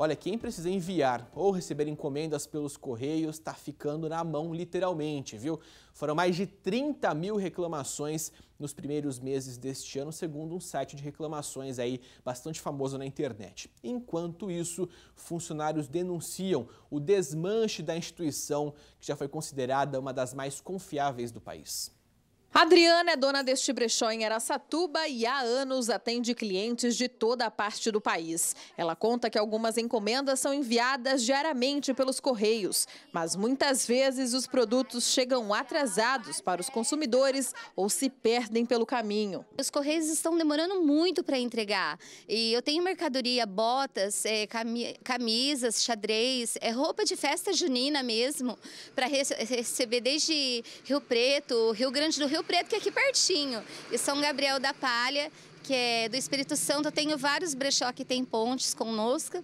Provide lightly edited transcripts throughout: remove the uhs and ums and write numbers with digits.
Olha, quem precisa enviar ou receber encomendas pelos Correios está ficando na mão literalmente, viu? Foram mais de 30 mil reclamações nos primeiros meses deste ano, segundo um site de reclamações aí bastante famoso na internet. Enquanto isso, funcionários denunciam o desmanche da instituição, que já foi considerada uma das mais confiáveis do país. Adriana é dona deste brechó em Araçatuba e há anos atende clientes de toda a parte do país. Ela conta que algumas encomendas são enviadas diariamente pelos Correios, mas muitas vezes os produtos chegam atrasados para os consumidores ou se perdem pelo caminho. Os Correios estão demorando muito para entregar e eu tenho mercadoria, botas, camisas, xadrez, roupa de festa junina mesmo, para receber desde Rio Preto, Rio Grande do Rio Preto, que é aqui pertinho, e São Gabriel da Palha, que é do Espírito Santo. Eu tenho vários brechó que tem pontes conosco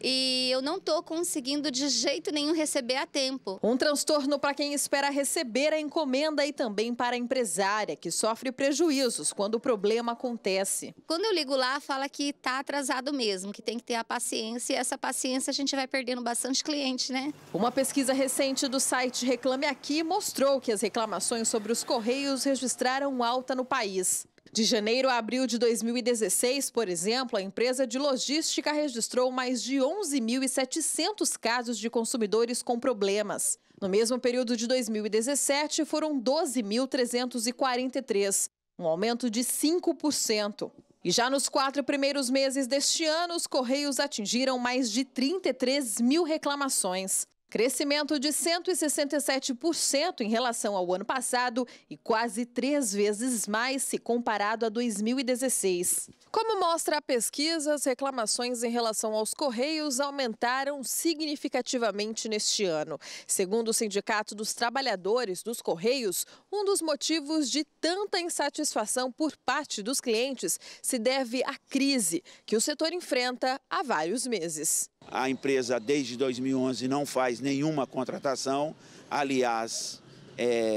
e eu não estou conseguindo de jeito nenhum receber a tempo. Um transtorno para quem espera receber a encomenda e também para a empresária, que sofre prejuízos quando o problema acontece. Quando eu ligo lá, fala que está atrasado mesmo, que tem que ter a paciência, e essa paciência a gente vai perdendo bastante cliente, né? Uma pesquisa recente do site Reclame Aqui mostrou que as reclamações sobre os Correios registraram alta no país. De janeiro a abril de 2016, por exemplo, a empresa de logística registrou mais de 11.700 casos de consumidores com problemas. No mesmo período de 2017, foram 12.343, um aumento de 5%. E já nos 4 primeiros meses deste ano, os Correios atingiram mais de 33 mil reclamações. Crescimento de 167% em relação ao ano passado e quase 3 vezes mais se comparado a 2016. Como mostra a pesquisa, as reclamações em relação aos Correios aumentaram significativamente neste ano. Segundo o Sindicato dos Trabalhadores dos Correios, um dos motivos de tanta insatisfação por parte dos clientes se deve à crise que o setor enfrenta há vários meses. A empresa desde 2011 não faz nenhuma contratação, aliás,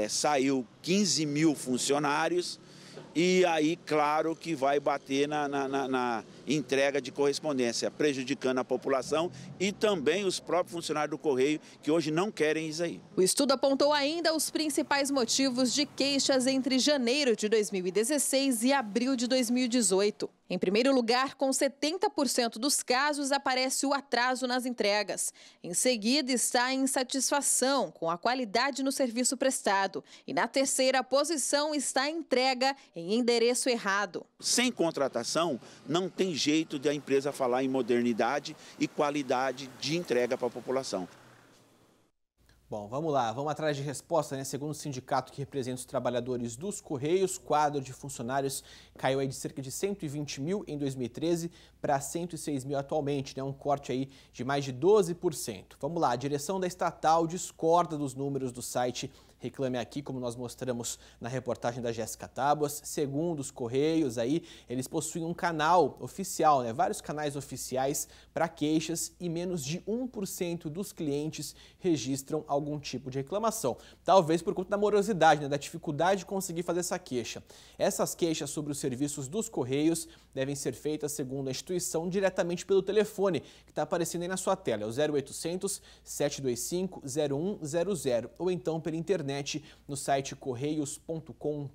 saiu 15 mil funcionários e aí, claro, que vai bater na entrega de correspondência, prejudicando a população e também os próprios funcionários do Correio, que hoje não querem isso aí. O estudo apontou ainda os principais motivos de queixas entre janeiro de 2016 e abril de 2018. Em primeiro lugar, com 70% dos casos, aparece o atraso nas entregas. Em seguida, está a insatisfação com a qualidade no serviço prestado. E na terceira posição está a entrega em endereço errado. Sem contratação, não tem jeito de a empresa falar em modernidade e qualidade de entrega para a população. Bom, vamos lá, vamos atrás de resposta, né? Segundo o sindicato que representa os trabalhadores dos Correios, o quadro de funcionários caiu aí de cerca de 120 mil em 2013 para 106 mil atualmente, né? Um corte aí de mais de 12%. Vamos lá, a direção da estatal discorda dos números do site Reclame Aqui, como nós mostramos na reportagem da Jessica Tabosa. Segundo os Correios, aí, eles possuem um canal oficial, né? Vários canais oficiais para queixas e menos de 1% dos clientes registram algum tipo de reclamação. Talvez por conta da morosidade, né? Da dificuldade de conseguir fazer essa queixa. Essas queixas sobre os serviços dos Correios devem ser feitas, segundo a instituição, diretamente pelo telefone, que está aparecendo aí na sua tela. É o 0800 725 0100 ou então pela internet no site correios.com.br.